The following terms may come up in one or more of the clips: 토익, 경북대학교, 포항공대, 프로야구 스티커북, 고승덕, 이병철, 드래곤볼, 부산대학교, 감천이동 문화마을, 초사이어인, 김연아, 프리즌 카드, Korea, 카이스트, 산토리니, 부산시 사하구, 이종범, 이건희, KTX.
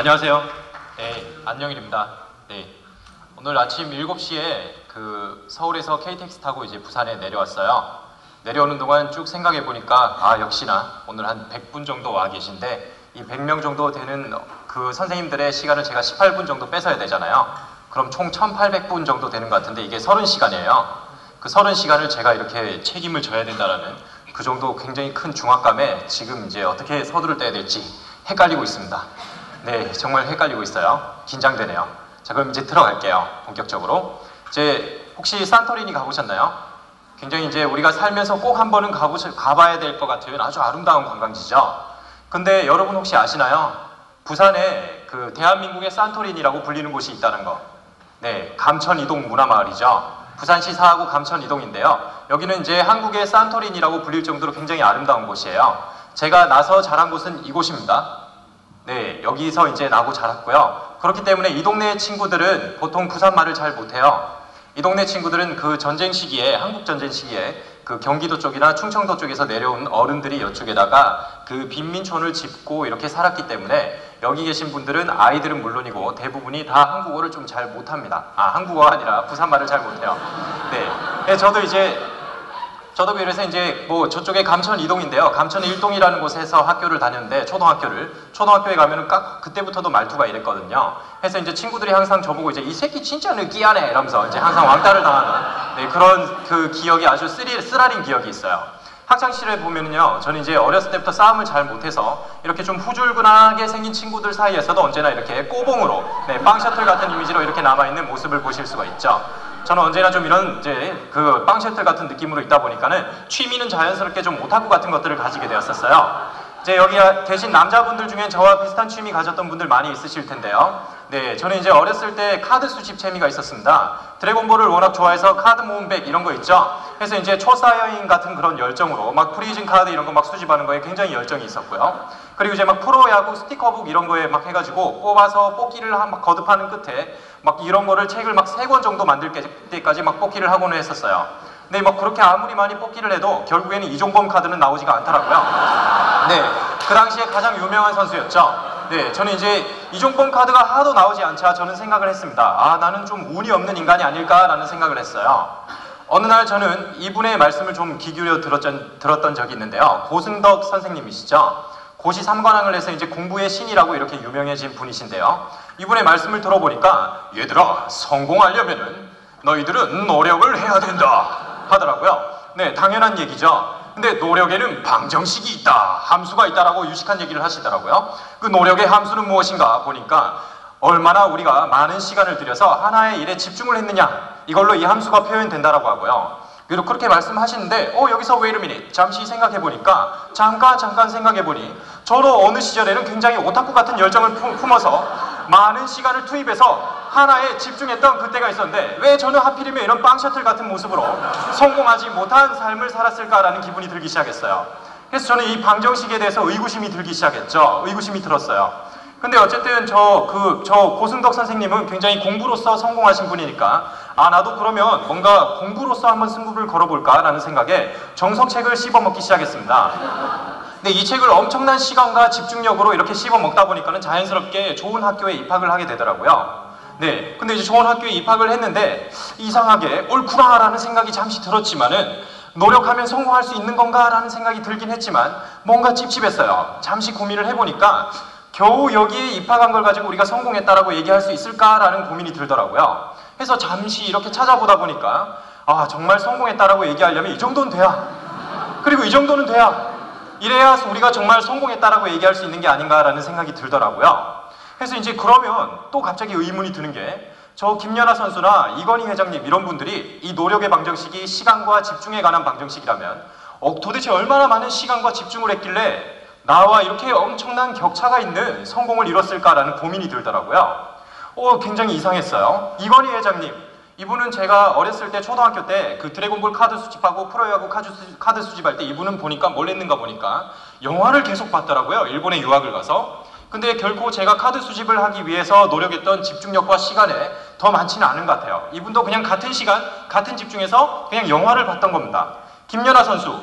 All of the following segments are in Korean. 안녕하세요. 네, 안녕일입니다. 네, 오늘 아침 7시에 서울에서 KTX 타고 이제 부산에 내려왔어요. 내려오는 동안 쭉 생각해 보니까 역시나 오늘 한 100분 정도 와 계신데 이 100명 정도 되는 그 선생님들의 시간을 제가 18분 정도 뺏어야 되잖아요. 그럼 총 1800분 정도 되는 것 같은데 이게 30시간이에요. 그 30시간을 제가 이렇게 책임을 져야 된다라는 그 정도 굉장히 큰 중압감에 지금 이제 어떻게 서두를 떼야 될지 헷갈리고 있습니다. 네, 정말 헷갈리고 있어요. 긴장되네요. 자, 그럼 이제 들어갈게요. 본격적으로. 이제 혹시 산토리니 가보셨나요? 굉장히 이제 우리가 살면서 꼭 한 번은 가봐야 될 것 같은 아주 아름다운 관광지죠. 근데 여러분 혹시 아시나요? 부산에 그 대한민국의 산토리니라고 불리는 곳이 있다는 거. 네, 감천이동 문화마을이죠. 부산시 사하구 감천이동인데요. 여기는 이제 한국의 산토리니라고 불릴 정도로 굉장히 아름다운 곳이에요. 제가 나서 자란 곳은 이곳입니다. 네, 여기서 이제 나고 자랐고요. 그렇기 때문에 이 동네 친구들은 보통 부산 말을 잘 못해요. 이 동네 친구들은 그 전쟁 시기에, 한국 전쟁 시기에 그 경기도 쪽이나 충청도 쪽에서 내려온 어른들이 이쪽에다가 그 빈민촌을 짓고 이렇게 살았기 때문에 여기 계신 분들은 아이들은 물론이고 대부분이 다 한국어를 좀 잘 못합니다. 한국어가 아니라 부산말을 잘 못해요. 네, 저도 그래서 이제 뭐 저쪽에 감천 이동인데요. 감천 일동이라는 곳에서 학교를 다녔는데 초등학교에 가면은 그때부터도 말투가 이랬거든요. 그래서 이제 친구들이 항상 저보고 이제 이 새끼 진짜 느끼하네 이러면서 이제 항상 왕따를 당하는 그런 그 기억이 아주 쓰라린 기억이 있어요. 학창시절에 보면은요, 저는 이제 어렸을 때부터 싸움을 잘 못해서 이렇게 좀 후줄근하게 생긴 친구들 사이에서도 언제나 이렇게 꼬봉으로, 네, 빵셔틀 같은 이미지로 이렇게 남아있는 모습을 보실 수가 있죠. 저는 언제나 좀 이런 이제 그 빵셔틀 같은 느낌으로 있다 보니까는 취미는 자연스럽게 좀 오타쿠 같은 것들을 가지게 되었었어요. 이제 여기 계신 남자분들 중엔 저와 비슷한 취미 가졌던 분들 많이 있으실 텐데요. 네, 저는 이제 어렸을 때 카드 수집 재미가 있었습니다. 드래곤볼을 워낙 좋아해서 카드 모음백 이런 거 있죠. 그래서 이제 초사이어인 같은 그런 열정으로 막 프리즌 카드 이런 거 막 수집하는 거에 굉장히 열정이 있었고요. 그리고 이제 막 프로야구 스티커북 이런 거에 막 해가지고 뽑아서 뽑기를 막 거듭하는 끝에 막 이런 거를 책을 막 3권 정도 만들 때까지 막 뽑기를 하고는 했었어요. 근데 막 그렇게 아무리 많이 뽑기를 해도 결국에는 이종범 카드는 나오지가 않더라고요. 네, 그 당시에 가장 유명한 선수였죠. 네, 저는 이제 이종범 카드가 하도 나오지 않자 저는 생각을 했습니다. 나는 좀 운이 없는 인간이 아닐까라는 생각을 했어요. 어느 날 저는 이분의 말씀을 좀 귀 기울여 들었던 적이 있는데요. 고승덕 선생님이시죠. 고시 3관왕을 해서 이제 공부의 신이라고 이렇게 유명해진 분이신데요. 이분의 말씀을 들어보니까 얘들아, 성공하려면은 너희들은 노력을 해야 된다 하더라고요. 네, 당연한 얘기죠. 근데 노력에는 방정식이 있다, 함수가 있다라고 유식한 얘기를 하시더라고요. 그 노력의 함수는 무엇인가 보니까 얼마나 우리가 많은 시간을 들여서 하나의 일에 집중을 했느냐, 이걸로 이 함수가 표현된다라고 하고요. 그리고 그렇게 말씀하시는데 여기서 wait a minute, 잠시 생각해보니까, 잠깐 생각해보니 저도 어느 시절에는 굉장히 오타쿠 같은 열정을 품어서 많은 시간을 투입해서 하나에 집중했던 그때가 있었는데 왜 저는 하필이면 이런 빵셔틀 같은 모습으로 성공하지 못한 삶을 살았을까라는 기분이 들기 시작했어요. 그래서 저는 이 방정식에 대해서 의구심이 들기 시작했죠. 의구심이 들었어요. 근데 어쨌든 저 고승덕 선생님은 굉장히 공부로서 성공하신 분이니까 나도 그러면 뭔가 공부로서 한번 승부를 걸어볼까라는 생각에 정석책을 씹어먹기 시작했습니다. 근데 이 책을 엄청난 시간과 집중력으로 이렇게 씹어먹다 보니까는 자연스럽게 좋은 학교에 입학을 하게 되더라고요. 네, 근데 이제 좋은 학교에 입학을 했는데 이상하게 옳구나라는 생각이 잠시 들었지만은 노력하면 성공할 수 있는 건가라는 생각이 들긴 했지만 뭔가 찝찝했어요. 잠시 고민을 해보니까 겨우 여기에 입학한 걸 가지고 우리가 성공했다라고 얘기할 수 있을까라는 고민이 들더라고요. 그래서 잠시 이렇게 찾아보다 보니까 정말 성공했다라고 얘기하려면 이 정도는 돼야, 그리고 이 정도는 돼야, 이래야 우리가 정말 성공했다라고 얘기할 수 있는 게 아닌가라는 생각이 들더라고요. 그래서 이제 그러면 또 갑자기 의문이 드는 게 저 김연아 선수나 이건희 회장님 이런 분들이 이 노력의 방정식이 시간과 집중에 관한 방정식이라면 도대체 얼마나 많은 시간과 집중을 했길래 나와 이렇게 엄청난 격차가 있는 성공을 이뤘을까라는 고민이 들더라고요. 굉장히 이상했어요. 이건희 회장님, 이분은 제가 어렸을 때 초등학교 때 그 드래곤볼 카드 수집하고 프로야구 카드 수집할 때 이분은 보니까 뭘 했는가 보니까 영화를 계속 봤더라고요. 일본에 유학을 가서. 근데 결코 제가 카드 수집을 하기 위해서 노력했던 집중력과 시간에 더 많지는 않은 것 같아요. 이분도 그냥 같은 시간, 같은 집중에서 그냥 영화를 봤던 겁니다. 김연아 선수,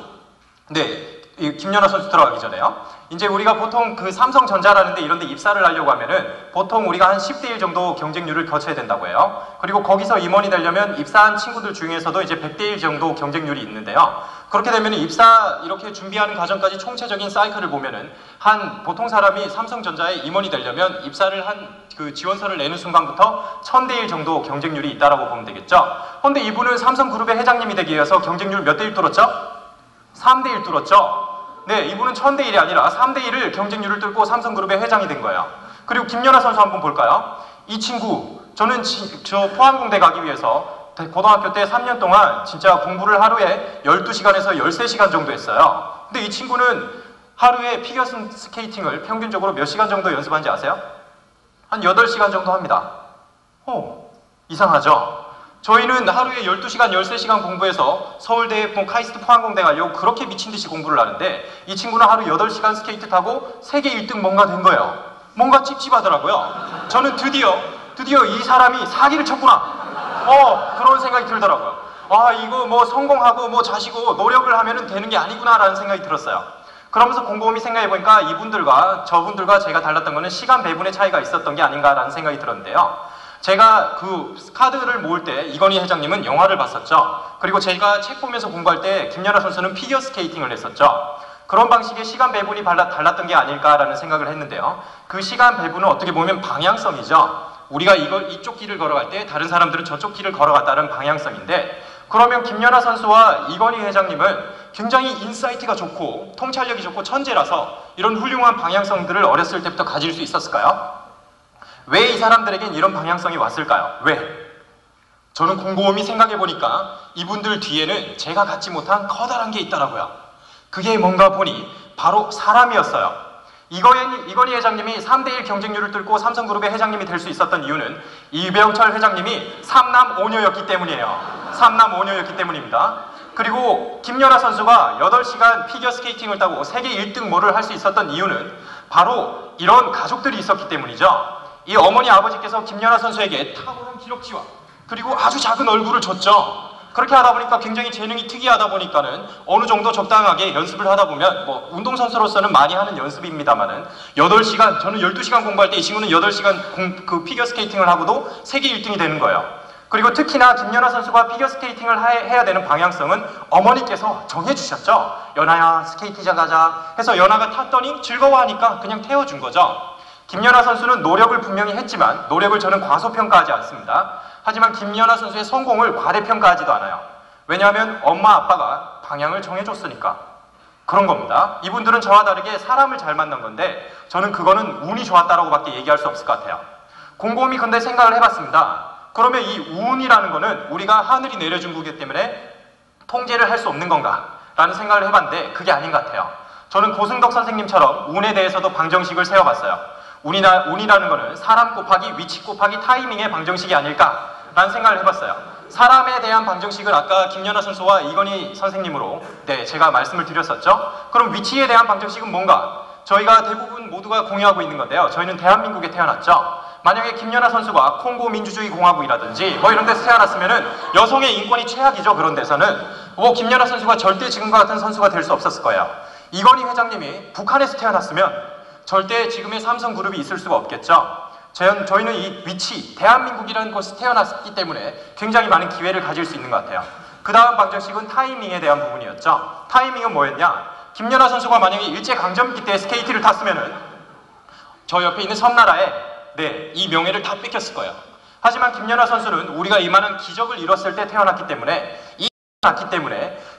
네, 김연아 선수 들어가기 전에요. 이제 우리가 보통 그 삼성전자라는데 이런데 입사를 하려고 하면은 보통 우리가 한 10대1 정도 경쟁률을 거쳐야 된다고 해요. 그리고 거기서 임원이 되려면 입사한 친구들 중에서도 이제 100대1 정도 경쟁률이 있는데요. 그렇게 되면 입사 이렇게 준비하는 과정까지 총체적인 사이클을 보면은 한 보통 사람이 삼성전자에 임원이 되려면 입사를 한 그 지원서를 내는 순간부터 1000대1 정도 경쟁률이 있다라고 보면 되겠죠. 그런데 이분은 삼성그룹의 회장님이 되기 위해서 경쟁률 몇 대1 뚫었죠? 3대1 뚫었죠. 네, 이분은 1000대1이 아니라 3대1을 경쟁률을 뚫고 삼성그룹의 회장이 된 거예요. 그리고 김연아 선수 한번 볼까요? 이 친구, 저는 저 포항공대 가기 위해서 고등학교 때 3년 동안 진짜 공부를 하루에 12시간에서 13시간 정도 했어요. 근데 이 친구는 하루에 피겨스케이팅을 평균적으로 몇 시간 정도 연습하는지 아세요? 한 8시간 정도 합니다. 오, 이상하죠? 저희는 하루에 12시간, 13시간 공부해서 서울대, 카이스트, 포항공대 가려고 그렇게 미친듯이 공부를 하는데 이 친구는 하루 8시간 스케이트 타고 세계 1등 뭔가 된 거예요. 뭔가 찝찝하더라고요. 저는 드디어 이 사람이 사기를 쳤구나. 그런 생각이 들더라고요. 아, 이거 뭐 성공하고 뭐 자시고 노력을 하면 되는 게 아니구나라는 생각이 들었어요. 그러면서 곰곰이 생각해보니까 이분들과 저분들과 제가 달랐던 거는 시간 배분의 차이가 있었던 게 아닌가라는 생각이 들었는데요. 제가 그 카드를 모을 때 이건희 회장님은 영화를 봤었죠. 그리고 제가 책 보면서 공부할 때 김연아 선수는 피겨 스케이팅을 했었죠. 그런 방식의 시간 배분이 달랐던 게 아닐까라는 생각을 했는데요. 그 시간 배분은 어떻게 보면 방향성이죠. 우리가 이쪽 길을 걸어갈 때 다른 사람들은 저쪽 길을 걸어갔다는 방향성인데, 그러면 김연아 선수와 이건희 회장님은 굉장히 인사이트가 좋고 통찰력이 좋고 천재라서 이런 훌륭한 방향성들을 어렸을 때부터 가질 수 있었을까요? 왜 이 사람들에겐 이런 방향성이 왔을까요? 왜? 저는 곰곰이 생각해보니까 이분들 뒤에는 제가 갖지 못한 커다란 게 있더라고요. 그게 뭔가 보니 바로 사람이었어요. 이건희 회장님이 3대1 경쟁률을 뚫고 삼성그룹의 회장님이 될 수 있었던 이유는 이병철 회장님이 3남 5녀였기 때문이에요. 3남 5녀였기 때문입니다. 그리고 김연아 선수가 8시간 피겨스케이팅을 타고 세계 1등 뭐를 할 수 있었던 이유는 바로 이런 가족들이 있었기 때문이죠. 이 어머니 아버지께서 김연아 선수에게 탁월한 기럭지와 그리고 아주 작은 얼굴을 줬죠. 그렇게 하다 보니까 굉장히 재능이 특이하다 보니까는 어느 정도 적당하게 연습을 하다 보면 뭐 운동선수로서는 많이 하는 연습입니다만은 8시간, 저는 12시간 공부할 때 이 친구는 8시간 그 피겨스케이팅을 하고도 세계 1등이 되는 거예요. 그리고 특히나 김연아 선수가 피겨스케이팅을 해야 되는 방향성은 어머니께서 정해주셨죠. 연아야 스케이트장 가자 해서 연아가 탔더니 즐거워하니까 그냥 태워준 거죠. 김연아 선수는 노력을 분명히 했지만 노력을 저는 과소평가하지 않습니다. 하지만 김연아 선수의 성공을 과대평가하지도 않아요. 왜냐하면 엄마 아빠가 방향을 정해줬으니까 그런 겁니다. 이분들은 저와 다르게 사람을 잘 만난 건데 저는 그거는 운이 좋았다라고 밖에 얘기할 수 없을 것 같아요. 곰곰이 근데 생각을 해봤습니다. 그러면 이 운이라는 거는 우리가 하늘이 내려준 거기 때문에 통제를 할 수 없는 건가? 라는 생각을 해봤는데 그게 아닌 것 같아요. 저는 고승덕 선생님처럼 운에 대해서도 방정식을 세워봤어요. 운이라는 거는 사람 곱하기 위치 곱하기 타이밍의 방정식이 아닐까라는 생각을 해봤어요. 사람에 대한 방정식을 아까 김연아 선수와 이건희 선생님으로 제가 말씀을 드렸었죠. 그럼 위치에 대한 방정식은 뭔가? 저희가 대부분 모두가 공유하고 있는 건데요. 저희는 대한민국에 태어났죠. 만약에 김연아 선수가 콩고 민주주의 공화국이라든지 뭐 이런 데서 태어났으면은 여성의 인권이 최악이죠. 그런 데서는 뭐 김연아 선수가 절대 지금과 같은 선수가 될 수 없었을 거예요. 이건희 회장님이 북한에서 태어났으면 절대 지금의 삼성그룹이 있을 수가 없겠죠. 저희는 이 위치, 대한민국이라는 곳에서 태어났기 때문에 굉장히 많은 기회를 가질 수 있는 것 같아요. 그 다음 방정식은 타이밍에 대한 부분이었죠. 타이밍은 뭐였냐? 김연아 선수가 만약에 일제 강점기 때 스케이트를 탔으면은 저 옆에 있는 섬나라에 이 명예를 다 뺏겼을 거예요. 하지만 김연아 선수는 우리가 이만한 기적을 이뤘을 때 태어났기 때문에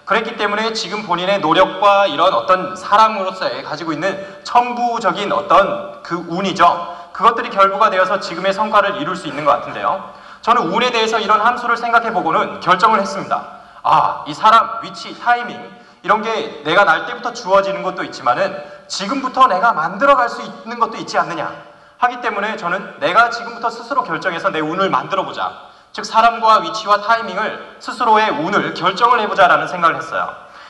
그랬기 때문에 지금 본인의 노력과 이런 어떤 사람으로서의 가지고 있는 천부적인 어떤 그 운이죠. 그것들이 결부가 되어서 지금의 성과를 이룰 수 있는 것 같은데요. 저는 운에 대해서 이런 함수를 생각해보고는 결정을 했습니다. 아, 이 사람, 위치, 타이밍 이런 게 내가 날 때부터 주어지는 것도 있지만은 지금부터 내가 만들어갈 수 있는 것도 있지 않느냐 하기 때문에 저는 내가 지금부터 스스로 결정해서 내 운을 만들어보자. 즉 사람과 위치와 타이밍을 스스로의 운을 결정을 해보자라는 생각을 했어요.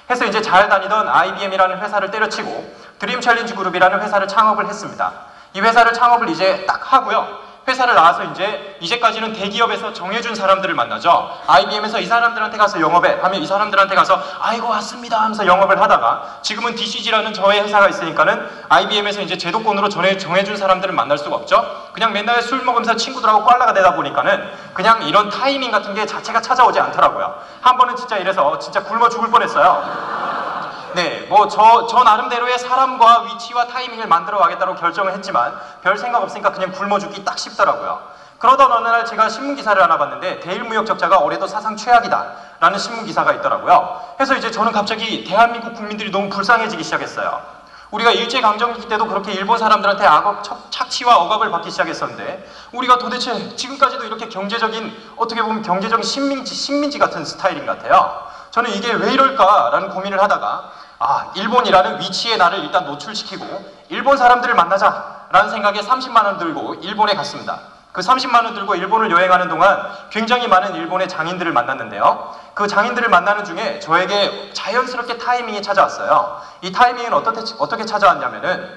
해서 이제 잘 다니던 IBM이라는 회사를 때려치고 드림 챌린지 그룹이라는 회사를 창업을 했습니다. 이 회사를 창업을 이제 딱 하고요. 회사를 나와서 이제까지는 대기업에서 정해준 사람들을 만나죠. IBM에서 이 사람들한테 가서 영업해 하면 이 사람들한테 가서 아이고 왔습니다 하면서 영업을 하다가, 지금은 DCG라는 저의 회사가 있으니까는 IBM에서 이제 제도권으로 정해준 사람들을 만날 수가 없죠. 그냥 맨날 술 먹으면서 친구들하고 꽐라가 되다 보니까는 그냥 이런 타이밍 같은 게 자체가 찾아오지 않더라고요. 한 번은 진짜 이래서 진짜 굶어 죽을 뻔했어요. 네, 뭐 저 나름대로의 사람과 위치와 타이밍을 만들어 가겠다고 결정을 했지만 별 생각 없으니까 그냥 굶어 죽기 딱 쉽더라고요. 그러던 어느 날 제가 신문기사를 하나 봤는데 대일무역적자가 올해도 사상 최악이다 라는 신문기사가 있더라고요. 그래서 이제 저는 갑자기 대한민국 국민들이 너무 불쌍해지기 시작했어요. 우리가 일제 강점기 때도 그렇게 일본 사람들한테 착취와 억압을 받기 시작했었는데, 우리가 도대체 지금까지도 이렇게 어떻게 보면 경제적인 식민지 같은 스타일인 것 같아요. 저는 이게 왜 이럴까라는 고민을 하다가, 아, 일본이라는 위치에 나를 일단 노출시키고 일본 사람들을 만나자라는 생각에 30만 원 들고 일본에 갔습니다. 그 30만 원 들고 일본을 여행하는 동안 굉장히 많은 일본의 장인들을 만났는데요. 그 장인들을 만나는 중에 저에게 자연스럽게 타이밍이 찾아왔어요. 이 타이밍은 어떻게 찾아왔냐면은,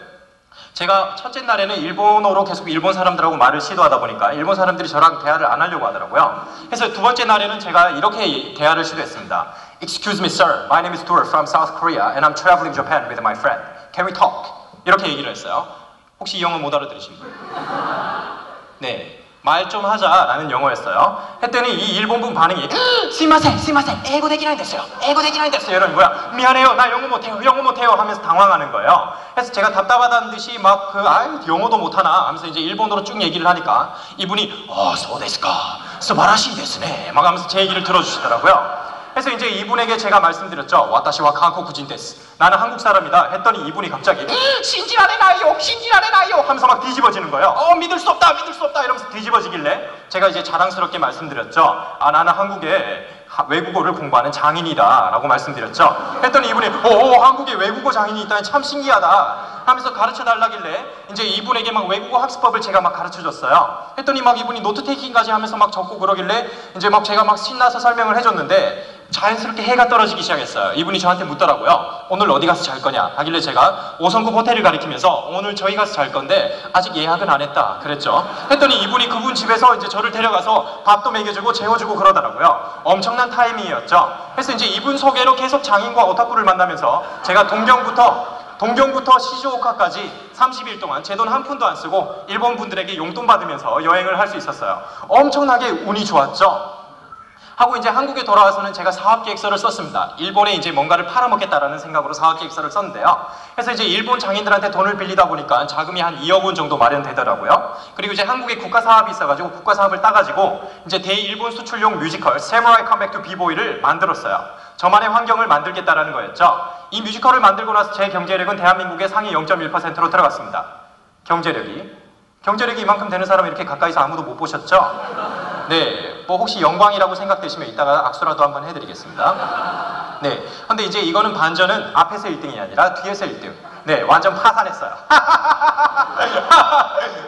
제가 첫째 날에는 일본어로 계속 일본 사람들하고 말을 시도하다 보니까 일본 사람들이 저랑 대화를 안 하려고 하더라고요. 그래서 두 번째 날에는 제가 이렇게 대화를 시도했습니다. Excuse me, sir. My name is Doer from South Korea and I'm traveling Japan with my friend. Can we talk? 이렇게 얘기를 했어요. 혹시 이 영어 못 알아들으신 분? 네. 말 좀 하자라는 영어였어요. 했더니 이 일본분 반응이 스미마센 에고 되기라니 됐어요 이러는 거야. 미안해요, 나 영어 못해요 하면서 당황하는 거예요. 그래서 제가 답답하다는 듯이 막 영어도 못하나 하면서 이제 일본어로 쭉 얘기를 하니까 이분이 소데스카 스바라시 데스네 막 하면서 제 얘기를 들어주시더라고요. 그래서 이제 이분에게 제가 말씀드렸죠. 와타시와 한국인 데스, 나는 한국 사람이다. 했더니 이분이 갑자기 신지라네 나이요 하면서 막 뒤집어지는 거예요. 믿을 수 없다 이러면서 뒤집어지길래 제가 이제 자랑스럽게 말씀드렸죠. 아, 나는 한국에 외국어를 공부하는 장인이다 라고 말씀드렸죠. 했더니 이분이 한국에 외국어 장인이 있다니 참 신기하다 하면서 가르쳐 달라길래 이제 이분에게 막 외국어 학습법을 제가 막 가르쳐 줬어요. 했더니 막 이분이 노트 테이킹까지 하면서 막 적고 그러길래 이제 막 제가 막 신나서 설명을 해줬는데 자연스럽게 해가 떨어지기 시작했어요. 이분이 저한테 묻더라고요. 오늘 어디 가서 잘 거냐 하길래 제가 5성급 호텔을 가리키면서 오늘 저희 가서 잘 건데 아직 예약은 안 했다 그랬죠. 했더니 이분이 그분 집에서 이제 저를 데려가서 밥도 먹여주고 재워주고 그러더라고요. 엄청난 타이밍이었죠. 그래서 이제 이분 소개로 계속 장인과 오타쿠를 만나면서 제가 동경부터 시즈오카까지 30일 동안 제 돈 한 푼도 안 쓰고 일본 분들에게 용돈 받으면서 여행을 할 수 있었어요. 엄청나게 운이 좋았죠. 하고 이제 한국에 돌아와서는 제가 사업계획서를 썼습니다. 일본에 이제 뭔가를 팔아먹겠다라는 생각으로 사업계획서를 썼는데요. 그래서 이제 일본 장인들한테 돈을 빌리다 보니까 자금이 한 2억 원 정도 마련되더라고요. 그리고 이제 한국에 국가사업이 있어가지고 국가사업을 따가지고 이제 대일본 수출용 뮤지컬 세무라이 컴백 투 비보이를 만들었어요. 저만의 환경을 만들겠다라는 거였죠. 이 뮤지컬을 만들고 나서 제 경제력은 대한민국의 상위 0.1%로 들어갔습니다. 경제력이 이만큼 되는 사람 이렇게 가까이서 아무도 못 보셨죠? 네. 뭐 혹시 영광이라고 생각되시면 이따가 악수라도 한번 해드리겠습니다. 네, 근데 이제 이거는 반전은 앞에서 1등이 아니라 뒤에서 1등. 네, 완전 파산했어요.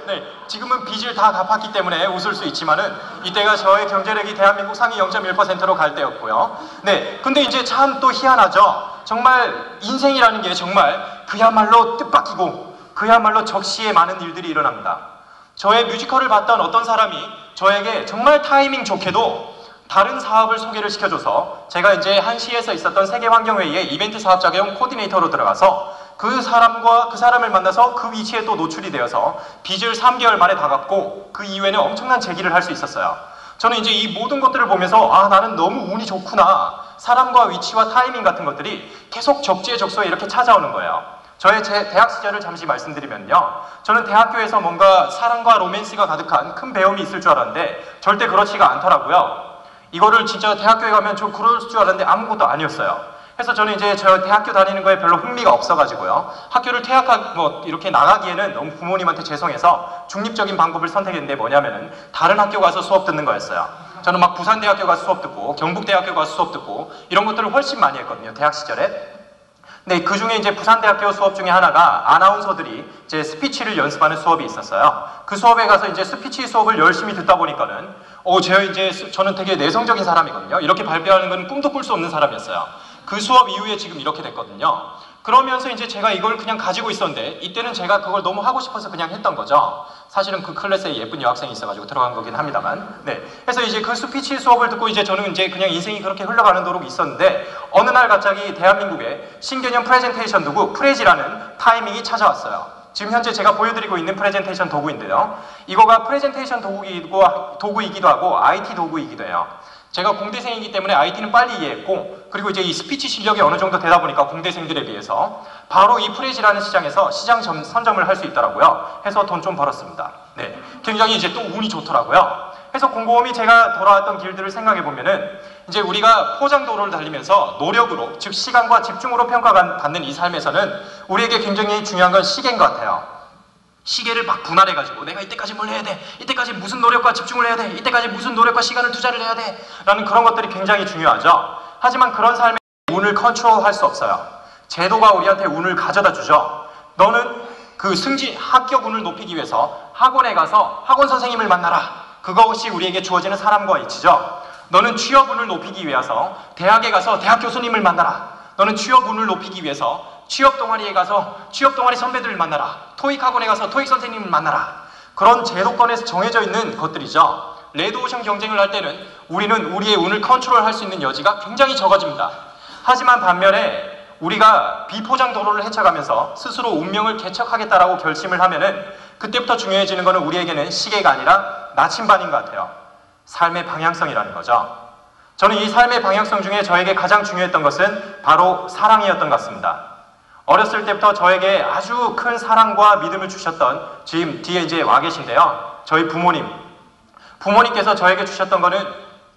네, 지금은 빚을 다 갚았기 때문에 웃을 수 있지만은 이때가 저의 경제력이 대한민국 상위 0.1%로 갈 때였고요. 네, 근데 이제 참 또 희한하죠. 정말 인생이라는 게 정말 그야말로 뜻밖이고 그야말로 적시에 많은 일들이 일어납니다. 저의 뮤지컬을 봤던 어떤 사람이 저에게 정말 타이밍 좋게도 다른 사업을 소개를 시켜줘서 제가 이제 한시에서 있었던 세계환경회의에 이벤트 사업자용 코디네이터로 들어가서 그 사람을 만나서 그 위치에 또 노출이 되어서 빚을 3개월 만에 다 갚고 그 이후에는 엄청난 재기를 할 수 있었어요. 저는 이제 이 모든 것들을 보면서 아, 나는 너무 운이 좋구나. 사람과 위치와 타이밍 같은 것들이 계속 적재적소에 이렇게 찾아오는 거예요. 제 대학 시절을 잠시 말씀드리면요. 저는 대학교에서 뭔가 사랑과 로맨스가 가득한 큰 배움이 있을 줄 알았는데 절대 그렇지가 않더라고요. 이거를 진짜 대학교에 가면 저 그럴 줄 알았는데 아무것도 아니었어요. 그래서 저는 이제 저 대학교 다니는 거에 별로 흥미가 없어가지고요. 학교를 퇴학하고 이렇게 나가기에는 너무 부모님한테 죄송해서 중립적인 방법을 선택했는데 뭐냐면은 다른 학교 가서 수업 듣는 거였어요. 저는 막 부산대학교 가서 수업 듣고 경북대학교 가서 수업 듣고 이런 것들을 훨씬 많이 했거든요. 대학 시절에. 네, 그 중에 이제 부산대학교 수업 중에 하나가 아나운서들이 이제 스피치를 연습하는 수업이 있었어요. 그 수업에 가서 이제 스피치 수업을 열심히 듣다 보니까는, 저는 되게 내성적인 사람이거든요. 이렇게 발표하는 건 꿈도 꿀 수 없는 사람이었어요. 그 수업 이후에 지금 이렇게 됐거든요. 그러면서 이제 제가 이걸 그냥 가지고 있었는데 이때는 제가 그걸 너무 하고 싶어서 그냥 했던 거죠. 사실은 그 클래스에 예쁜 여학생이 있어가지고 들어간 거긴 합니다만. 네. 그래서 이제 그 수피치 수업을 듣고 이제 저는 이제 그냥 인생이 그렇게 흘러가는 도로 있었는데 어느 날 갑자기 대한민국에 신개념 프레젠테이션 도구 프레지라는 타이밍이 찾아왔어요. 지금 현재 제가 보여드리고 있는 프레젠테이션 도구인데요. 이거가 프레젠테이션 도구이기도 하고 IT 도구이기도 해요. 제가 공대생이기 때문에 IT는 빨리 이해했고, 그리고 이제 이 스피치 실력이 어느 정도 되다 보니까 공대생들에 비해서 바로 이 프레지라는 시장에서 시장 선점을 할 수 있더라고요. 해서 돈 좀 벌었습니다. 네, 굉장히 이제 또 운이 좋더라고요. 그래서 곰곰이 제가 돌아왔던 길들을 생각해 보면은 이제 우리가 포장도로를 달리면서 노력으로, 즉 시간과 집중으로 평가받는 이 삶에서는 우리에게 굉장히 중요한 건 시계인 것 같아요. 시계를 막 분할해가지고 내가 이때까지 뭘 해야 돼, 이때까지 무슨 노력과 집중을 해야 돼, 이때까지 무슨 노력과 시간을 투자를 해야 돼 라는 그런 것들이 굉장히 중요하죠. 하지만 그런 삶의 운을 컨트롤할 수 없어요. 제도가 우리한테 운을 가져다 주죠. 너는 그 합격 운을 높이기 위해서 학원에 가서 학원 선생님을 만나라. 그것이 우리에게 주어지는 사람과 이치죠. 너는 취업 운을 높이기 위해서 대학에 가서 대학 교수님을 만나라. 너는 취업 운을 높이기 위해서 취업 동아리에 가서 취업 동아리 선배들을 만나라. 토익 학원에 가서 토익 선생님을 만나라. 그런 제도권에서 정해져 있는 것들이죠. 레드오션 경쟁을 할 때는 우리는 우리의 운을 컨트롤할 수 있는 여지가 굉장히 적어집니다. 하지만 반면에 우리가 비포장 도로를 헤쳐가면서 스스로 운명을 개척하겠다라고 결심을 하면은 그때부터 중요해지는 것은 우리에게는 시계가 아니라 나침반인 것 같아요. 삶의 방향성이라는 거죠. 저는 이 삶의 방향성 중에 저에게 가장 중요했던 것은 바로 사랑이었던 것 같습니다. 어렸을 때부터 저에게 아주 큰 사랑과 믿음을 주셨던, 지금 뒤에 이제 와 계신데요, 저희 부모님께서 저에게 주셨던 거는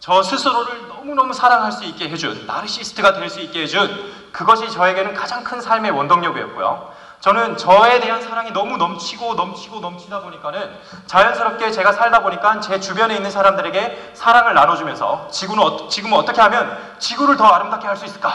저 스스로를 너무너무 사랑할 수 있게 해준, 나르시스트가 될 수 있게 해준, 그것이 저에게는 가장 큰 삶의 원동력이었고요. 저는 저에 대한 사랑이 너무 넘치다 보니까는 자연스럽게 제가 살다 보니까 제 주변에 있는 사람들에게 사랑을 나눠주면서 지금은 어떻게 하면 지구를 더 아름답게 할 수 있을까?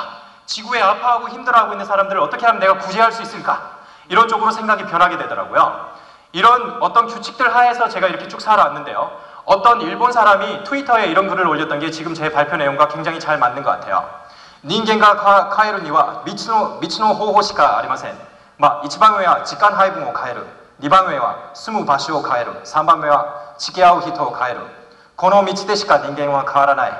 지구에 아파하고 힘들어하고 있는 사람들을 어떻게 하면 내가 구제할 수 있을까? 이런 쪽으로 생각이 변하게 되더라고요. 이런 어떤 규칙들 하에서 제가 이렇게 쭉 살아왔는데요. 어떤 일본 사람이 트위터에 이런 글을 올렸던 게 지금 제 발표 내용과 굉장히 잘 맞는 것 같아요. 닌겐가 카에루니와 미츠노 호호시카 아리마센. 마 이치방웨와 직간 하이붕오 카에루. 니방웨와 스무 바시오 카에루. 삼방웨와 지게아우 히토 카에루. 고노 미치데시카 닌겐와 카와라나이.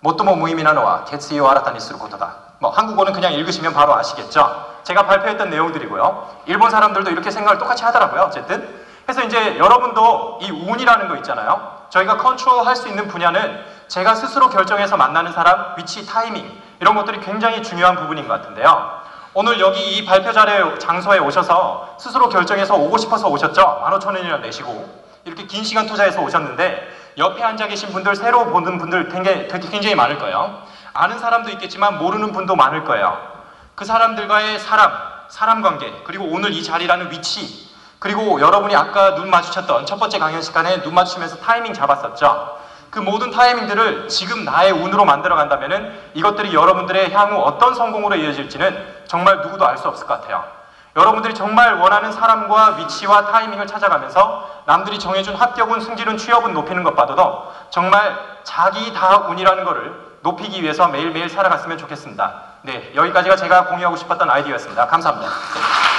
모토모 무의미나노와 개츠이오 아라타니 스루 코토다. 뭐 한국어는 그냥 읽으시면 바로 아시겠죠? 제가 발표했던 내용들이고요. 일본 사람들도 이렇게 생각을 똑같이 하더라고요. 어쨌든. 그래서 이제 여러분도 이 운이라는 거 있잖아요. 저희가 컨트롤할 수 있는 분야는 제가 스스로 결정해서 만나는 사람, 위치, 타이밍 이런 것들이 굉장히 중요한 부분인 것 같은데요. 오늘 여기 이 발표 장소에 오셔서 스스로 결정해서 오고 싶어서 오셨죠? 15,000원이나 내시고 이렇게 긴 시간 투자해서 오셨는데 옆에 앉아 계신 분들, 새로 보는 분들 굉장히 많을 거예요. 아는 사람도 있겠지만 모르는 분도 많을 거예요. 그 사람들과의 사람 관계, 그리고 오늘 이 자리라는 위치, 그리고 여러분이 아까 눈 마주쳤던 첫 번째 강연 시간에 눈 마주치면서 타이밍 잡았었죠. 그 모든 타이밍들을 지금 나의 운으로 만들어 간다면은 이것들이 여러분들의 향후 어떤 성공으로 이어질지는 정말 누구도 알 수 없을 것 같아요. 여러분들이 정말 원하는 사람과 위치와 타이밍을 찾아가면서 남들이 정해준 합격운, 승진운, 취업운 높이는 것보다도 정말 자기 다 운이라는 거를 높이기 위해서 매일매일 살아갔으면 좋겠습니다. 네, 여기까지가 제가 공유하고 싶었던 아이디어였습니다. 감사합니다. 네.